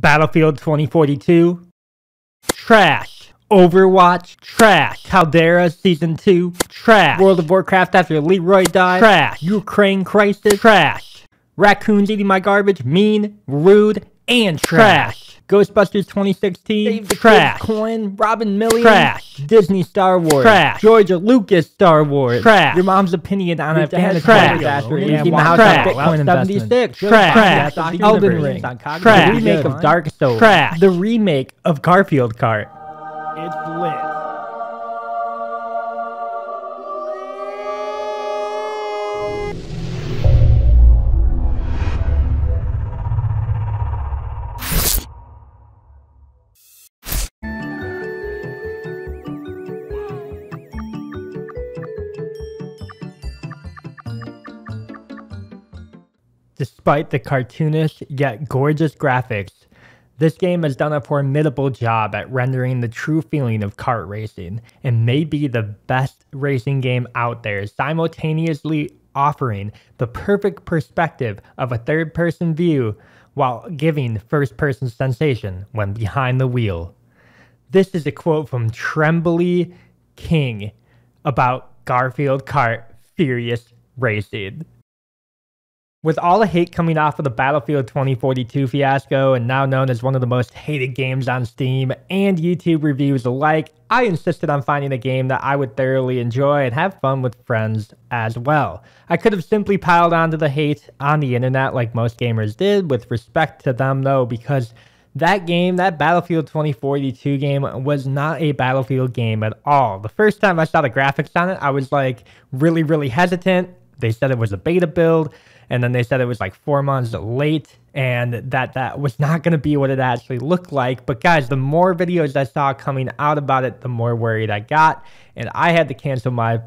Battlefield 2042, trash. Overwatch, trash. Caldera Season 2, trash. World of Warcraft after Leroy died, trash. Ukraine crisis, trash. Raccoons eating my garbage, mean, rude, and trash. Ghostbusters 2016, Save the trash. Kids Coin, Robin Millions, trash. Disney Star Wars, trash. Georgia Lucas Star Wars, trash. Your mom's opinion on a trash. Trash. Leaving the house trash. On Bitcoin investment, trash. Trash. Elden Ring, trash. The remake of Dark Souls, trash. The remake of Garfield Kart. It's lit. Despite the cartoonish yet gorgeous graphics, this game has done a formidable job at rendering the true feeling of kart racing and may be the best racing game out there, simultaneously offering the perfect perspective of a third-person view while giving first-person sensation when behind the wheel. This is a quote from Trembly King about Garfield Kart Furious Racing. With all the hate coming off of the Battlefield 2042 fiasco, and now known as one of the most hated games on Steam and YouTube reviews alike, I insisted on finding a game that I would thoroughly enjoy and have fun with friends as well. I could have simply piled onto the hate on the internet like most gamers did, with respect to them though, because that game, that Battlefield 2042 game, was not a Battlefield game at all. The first time I saw the graphics on it, I was like really hesitant. They said it was a beta build, and then they said it was like 4 months late, and that was not going to be what it actually looked like. But guys, the more videos I saw coming out about it, the more worried I got, and I had to cancel my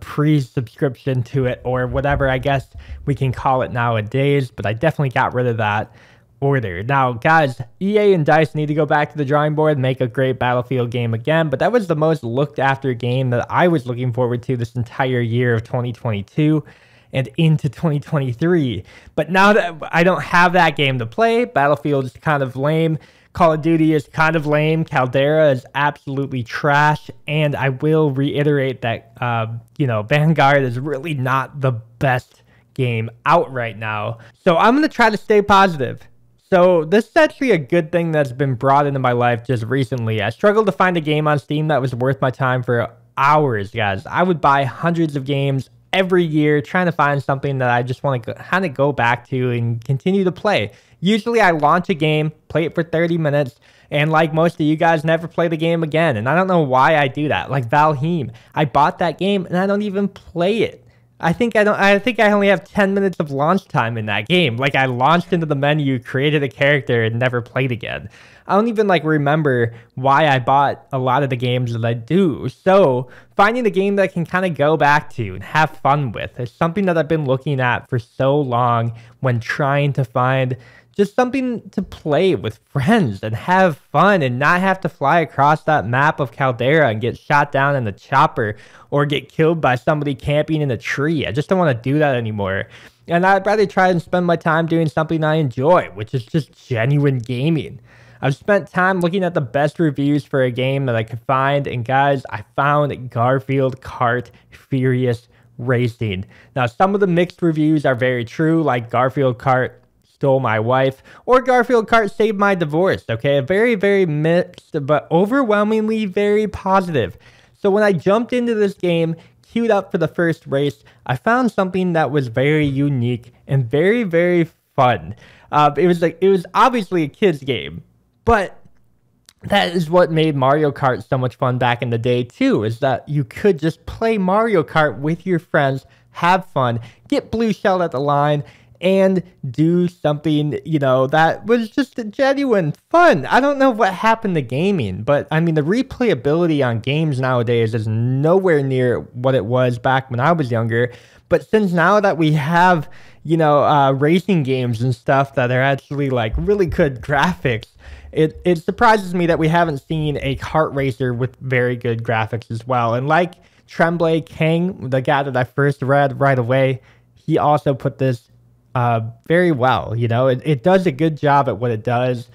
pre-subscription to it, or whatever I guess we can call it nowadays, but I definitely got rid of that order. Now guys, EA and Dice need to go back to the drawing board and make a great Battlefield game again, but that was the most looked after game that I was looking forward to this entire year of 2022 and into 2023. But now that I don't have that game to play, Battlefield is kind of lame, Call of Duty is kind of lame, Caldera is absolutely trash, and I will reiterate that you know, Vanguard is really not the best game out right now. So I'm going to try to stay positive. So this is actually a good thing that's been brought into my life just recently. I struggled to find a game on Steam that was worth my time for hours, guys. I would buy hundreds of games every year trying to find something that I just want to kind of go back to and continue to play. Usually I launch a game, play it for 30 minutes, and like most of you guys, never play the game again. And I don't know why I do that. Like Valheim, I bought that game and I don't even play it. I think I only have 10 minutes of launch time in that game. Like, I launched into the menu, created a character, and never played again. I don't even like remember why I bought a lot of the games that I do. So finding a game that I can kind of go back to and have fun with is something that I've been looking at for so long when trying to find just something to play with friends and have fun and not have to fly across that map of Caldera and get shot down in the chopper or get killed by somebody camping in a tree. I just don't want to do that anymore. And I'd rather try and spend my time doing something I enjoy, which is just genuine gaming. I've spent time looking at the best reviews for a game that I could find, and guys, I found Garfield Kart Furious Racing. Now, some of the mixed reviews are very true, like Garfield Kart Stole My Wife, or Garfield Kart Saved My Divorce, okay? A very mixed, but overwhelmingly very positive. So when I jumped into this game, queued up for the first race, I found something that was very unique and very fun. It was obviously a kid's game, but that is what made Mario Kart so much fun back in the day too, is that you could just play Mario Kart with your friends, have fun, get blue shelled at the line, and do something, you know, that was just genuine fun. I don't know what happened to gaming, but I mean, the replayability on games nowadays is nowhere near what it was back when I was younger. But since now that we have, you know, racing games and stuff that are actually like really good graphics, it surprises me that we haven't seen a kart racer with very good graphics as well. And like Tremblay King, the guy that I first read right away, he also put this very well. You know, it does a good job at what it does,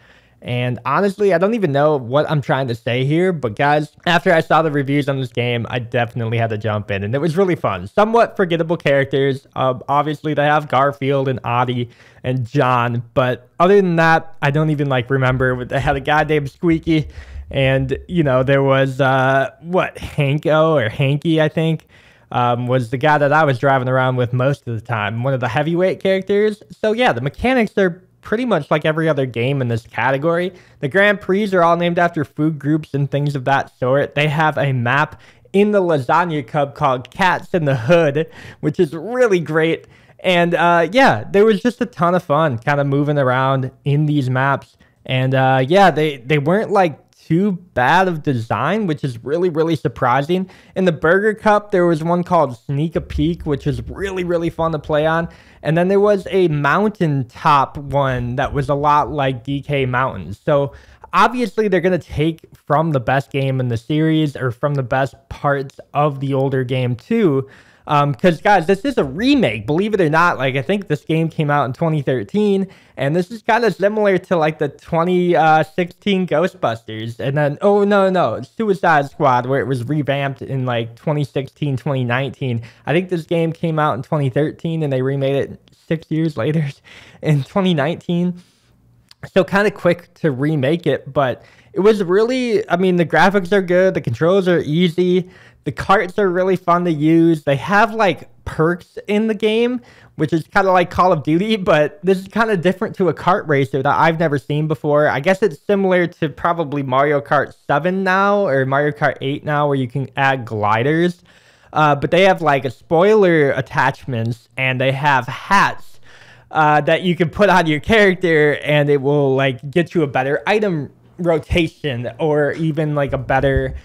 And honestly, I don't even know what I'm trying to say here, but guys, after I saw the reviews on this game, I definitely had to jump in, and it was really fun. Somewhat forgettable characters. Obviously, they have Garfield and Oddie and John, but other than that, I don't even remember. They had a guy named Squeaky, and you know, there was Hanko or Hanky, I think. Was the guy that I was driving around with most of the time, one of the heavyweight characters. So yeah, the mechanics are pretty much like every other game in this category. The Grand Prix are all named after food groups and things of that sort. They have a map in the Lasagna Cup called Cats in the Hood, which is really great. And yeah, there was just a ton of fun kind of moving around in these maps. And yeah, they weren't too bad of design, which is really surprising. In the Burger Cup, there was one called Sneak a Peek, which was really fun to play on. And then there was a mountaintop one that was a lot like DK Mountains. So obviously they're going to take from the best game in the series, or from the best parts of the older game too. Because guys, this is a remake, believe it or not. I think this game came out in 2013, and this is kind of similar to the 2016 Ghostbusters, and then Suicide Squad, where it was revamped in 2016, 2019. I think this game came out in 2013, and they remade it 6 years later in 2019. So kind of quick to remake it, but it was really, I mean, the graphics are good, the controls are easy, the carts are really fun to use. They have perks in the game, which is kind of like Call of Duty, but this is kind of different to a kart racer that I've never seen before. I guess it's similar to probably Mario Kart 7 now, or Mario Kart 8 now, where you can add gliders. But they have a spoiler attachments, and they have hats that you can put on your character, and it will get you a better item rotation, or even a better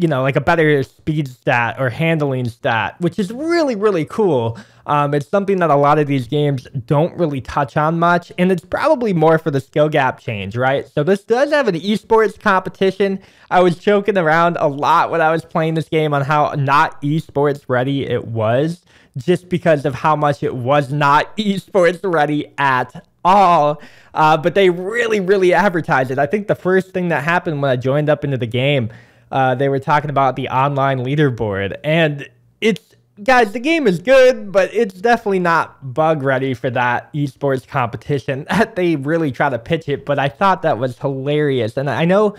a better speed stat or handling stat, which is really cool. It's something that a lot of these games don't really touch on much, and it's probably more for the skill gap change, right? So this does have an esports competition. I was joking around a lot when I was playing this game on how not esports ready it was, just because of how much it was not esports ready at all. But they really advertised it. I think the first thing that happened when I joined up into the game, they were talking about the online leaderboard, and it's, guys, the game is good, but it's definitely not bug ready for that esports competition that they really try to pitch it. But I thought that was hilarious, and I know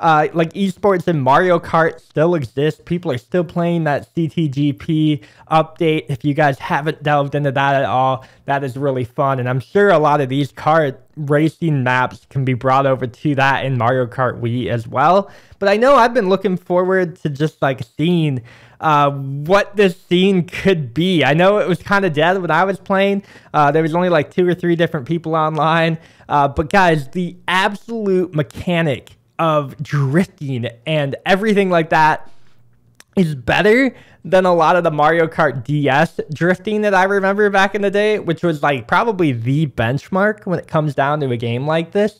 esports and Mario Kart still exist. People are still playing that CTGP update. If you guys haven't delved into that at all, that is really fun. And I'm sure a lot of these kart racing maps can be brought over to that in Mario Kart Wii as well. But I know I've been looking forward to just seeing what this scene could be. I know it was kind of dead when I was playing. There was only 2 or 3 different people online. But guys, the absolute mechanic of drifting and everything like that is better than a lot of the Mario Kart DS drifting that I remember back in the day, which was probably the benchmark when it comes down to a game like this.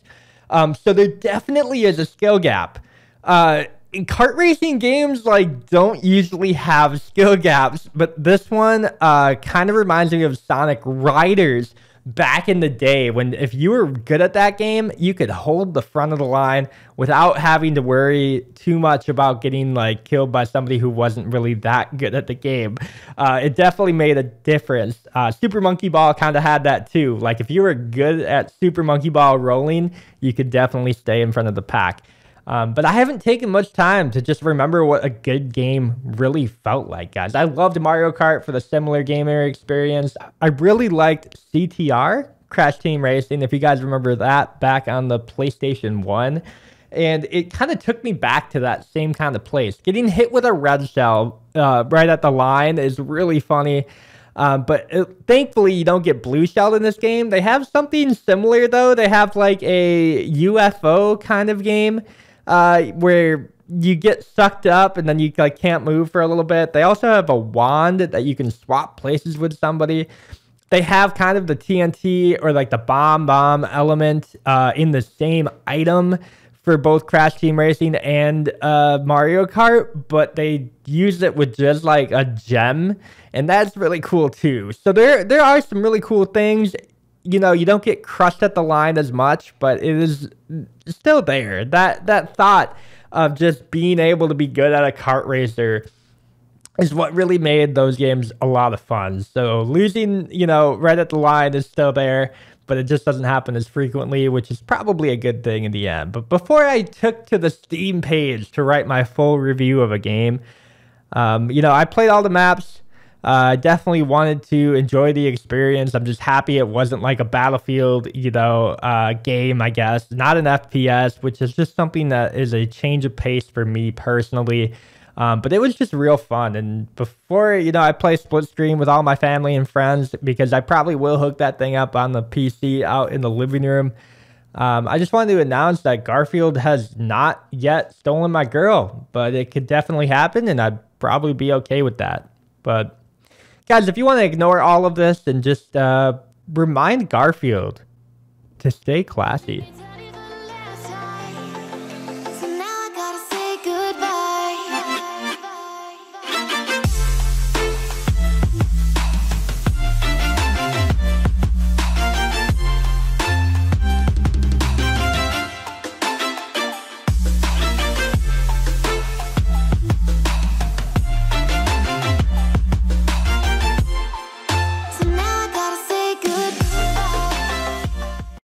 So there definitely is a skill gap. Kart racing games don't usually have skill gaps, but this one kind of reminds me of Sonic Riders back in the day, when if you were good at that game, you could hold the front of the line without having to worry too much about getting killed by somebody who wasn't really that good at the game. It definitely made a difference. Super Monkey Ball kind of had that too. If you were good at Super Monkey Ball rolling, you could definitely stay in front of the pack. But I haven't taken much time to just remember what a good game really felt like, guys. I loved Mario Kart for the similar gamer experience. I really liked CTR, Crash Team Racing, if you guys remember that, back on the PlayStation 1. And it kind of took me back to that same kind of place. Getting hit with a red shell right at the line is really funny. Thankfully, you don't get blue shelled in this game. They have something similar, though. They have a UFO kind of game, where you get sucked up and then you can't move for a little bit. They also have a wand that you can swap places with somebody. They have kind of the TNT or the bomb element in the same item for both Crash Team Racing and Mario Kart, but they use it with just a gem, and that's really cool too. So there are some really cool things you know, you don't get crushed at the line as much, but it is still there. That thought of just being able to be good at a kart racer is what really made those games a lot of fun. So losing, you know, right at the line is still there, but it just doesn't happen as frequently, which is probably a good thing in the end. But before I took to the Steam page to write my full review of a game, you know, I played all the maps. I definitely wanted to enjoy the experience. I'm just happy it wasn't like a Battlefield, you know, game, I guess. Not an FPS, which is just something that is a change of pace for me personally. But it was just real fun. And before, you know, I play split screen with all my family and friends, because I probably will hook that thing up on the PC out in the living room. I just wanted to announce that Garfield has not yet stolen my girl, but it could definitely happen, and I'd probably be okay with that. But guys, if you want to ignore all of this and just remind Garfield to stay classy.